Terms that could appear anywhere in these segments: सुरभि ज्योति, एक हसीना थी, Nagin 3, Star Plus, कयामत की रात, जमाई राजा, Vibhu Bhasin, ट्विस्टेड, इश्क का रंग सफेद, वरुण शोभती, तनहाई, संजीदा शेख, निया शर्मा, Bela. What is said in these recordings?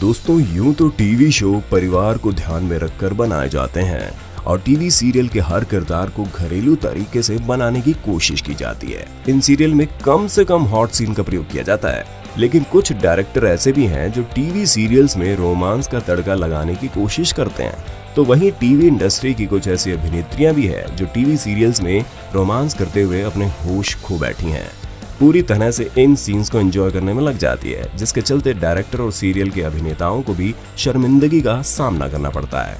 दोस्तों यूं तो टीवी शो परिवार को ध्यान में रखकर बनाए जाते हैं और टीवी सीरियल के हर किरदार को घरेलू तरीके से बनाने की कोशिश की जाती है। इन सीरियल में कम से कम हॉट सीन का प्रयोग किया जाता है, लेकिन कुछ डायरेक्टर ऐसे भी हैं जो टीवी सीरियल्स में रोमांस का तड़का लगाने की कोशिश करते हैं। तो वहीं टीवी इंडस्ट्री की कुछ ऐसी अभिनेत्रियां भी हैं जो टीवी सीरियल्स में रोमांस करते हुए अपने होश खो बैठी हैं, पूरी तरह से इन सीन्स को एंजॉय करने में लग जाती है, जिसके चलते डायरेक्टर और सीरियल के अभिनेताओं को भी शर्मिंदगी का सामना करना पड़ता है।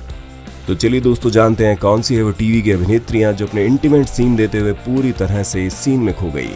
तो चलिए दोस्तों जानते हैं कौन सी है वो टीवी की अभिनेत्रियां जो अपने इंटीमेट सीन देते हुए पूरी तरह से इस सीन में खो गई।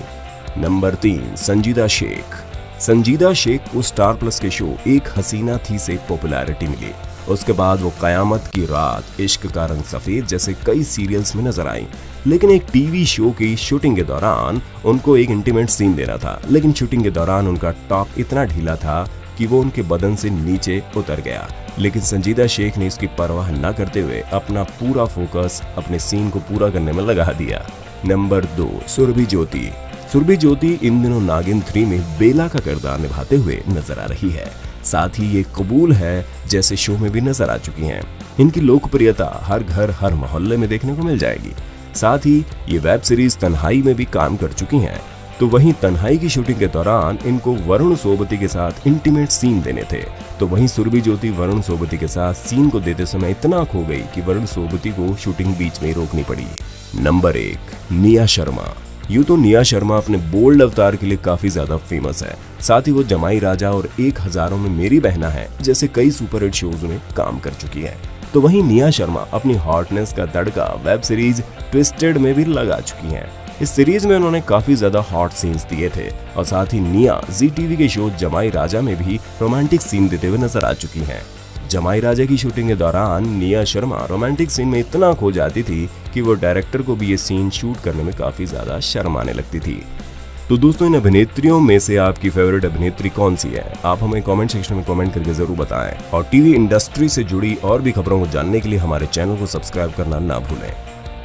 नंबर 3, संजीदा शेख। संजीदा शेख को स्टार प्लस के शो एक हसीना थी से पॉपुलैरिटी मिली। उसके बाद वो कयामत की रात, इश्क का रंग सफेद जैसे कई सीरियल्स में नजर आई, लेकिन एक टीवी शो की शूटिंग के दौरान उनको एक इंटीमेट सीन देना था, लेकिन शूटिंग के दौरान उनका टॉप इतना ढीला था कि वो उनके बदन से नीचे उतर गया। लेकिन संजीदा शेख ने इसकी परवाह न करते हुए अपना पूरा फोकस अपने सीन को पूरा करने में लगा दिया। नंबर 2, सुरभि ज्योति। सुरभि ज्योति इन दिनों नागिन 3 में बेला का किरदार निभाते हुए नजर आ रही है। साथ ही ये कबूल है जैसे शो में भी नजर आ चुकी हैं। इनकी लोकप्रियता हर घर हर मोहल्ले में देखने को मिल जाएगी। साथ ही ये वेब सीरीज तनहाई में भी काम कर चुकी हैं। तो वहीं तनहाई की शूटिंग के दौरान इनको वरुण शोभती के साथ इंटीमेट सीन देने थे, तो वहीं सुरभि ज्योति वरुण शोभती के साथ सीन को देते समय इतना खो गई कि वरुण शोभती को शूटिंग बीच में रोकनी पड़ी। नंबर 1, निया शर्मा। यूं तो निया शर्मा अपने बोल्ड अवतार के लिए काफी ज्यादा फेमस है। साथ ही वो जमाई राजा और 1000 में मेरी बहना है जैसे कई सुपरहिट शोज में काम कर चुकी है। तो वहीं निया शर्मा अपनी हॉटनेस का तड़का वेब सीरीज ट्विस्टेड में भी लगा चुकी है। इस सीरीज में उन्होंने काफी ज्यादा हॉट सीन्स दिए थे और साथ ही निया जी टीवी के शो जमाई राजा में भी रोमांटिक सीन देते हुए नजर आ चुकी हैं। जमाई राजा की शूटिंग के दौरान निया शर्मा रोमांटिक सीन में इतना खो जाती थी कि वो डायरेक्टर को भी ये सीन शूट करने में काफी ज्यादा शर्म आने लगती थी। तो दोस्तों इन अभिनेत्रियों में से आपकी फेवरेट अभिनेत्री कौन सी है? आप हमें कमेंट सेक्शन में कमेंट करके जरूर बताएं और टीवी इंडस्ट्री से जुड़ी और भी खबरों को जानने के लिए हमारे चैनल को सब्सक्राइब करना ना भूलें।